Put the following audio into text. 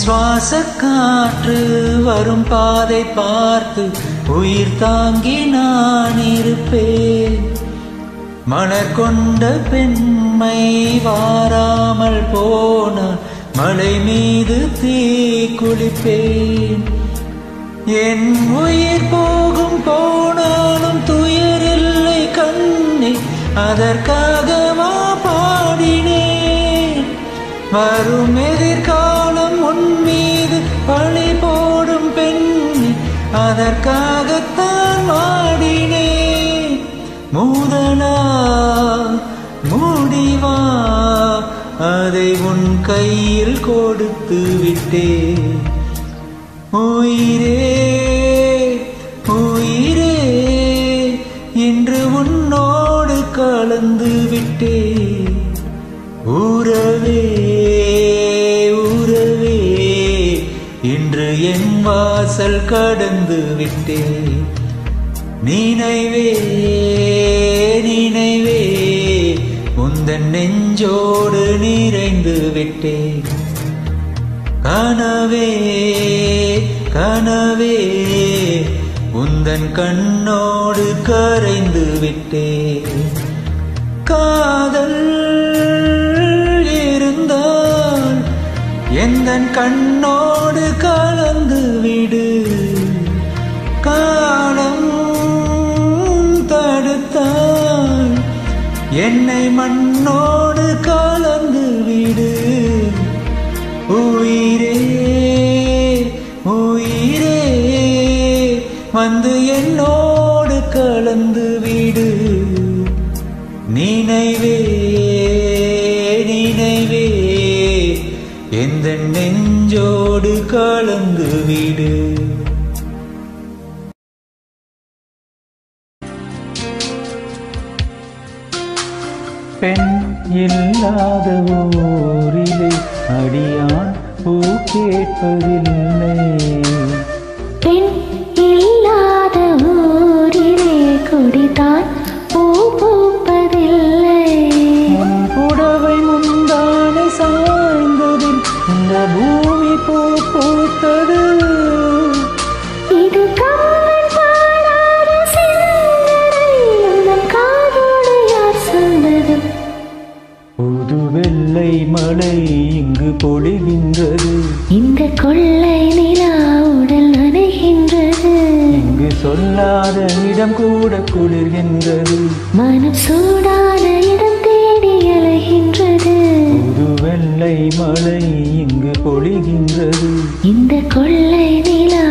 சுவாசக் காற்று வரும் பாதை பார்த்து உயிர் தாங்கி நான் இருப்பேன். மலர் கொண்ட பெண்மை வாராமல் போனால் மலை மீது தீ குளிப்பேன். என் உயிர் போகும் போனாலும் துயரில்லை கண்ணே, அதற்காகவா பாடினேன். வரும் எதிர்காலம் உன் மீது பழி போடும் பெண்ணே, அதற்காகத்தான் வாடினேன். மூடலா மூடிவா, அதை உன் கையில் கொடுத்து விட்டேன். உயிரே உயிரே, இன்று உன்னோடு கலந்து விட்டேன். உறவே உறவே, இன்று என் வாசல் கடந்து விட்டேன். நினைவே நினைவே, உந்தன் நெஞ்சோடு நிறைந்து விட்டேன். கனவே கனவே, உந்தன் கண்ணோடு கரைந்து விட்டேன். காதல் இருந்தால் எந்தன் கண்ணோடு கலந்து விடு. காலம் தடுத்தால் என்னை மண்ணோடு கலந்து விடு. உயிரே உயிரே, வந்து என்னோடு கலந்து விடு. நினைவே நினைவே, எந்த நெஞ்சோடு கலந்து விடு. பெண் இல்லாத ஊரிலே அடியான் பூ கேட்பதில்லை. பெண் இல்லாத ஊரிலே கொடிதான் பூ பூப்பதில்லை. உன் புடவை முந்தானை சாய்ந்ததில் இந்த பூமி பூ பூத்தது. வெள்ளை மலை இங்கு பொழிகின்றது. இந்த கொள்ளை நிலா உடல் நனைகின்றது. இங்கு சொல்லாத இடம் கூட குளிர்கின்றது. மனம் சூடான இடம் தேடி அலைகின்றது. புது வெள்ளை மலை இங்கு பொழிகின்றது. இந்த கொள்ளை நிலா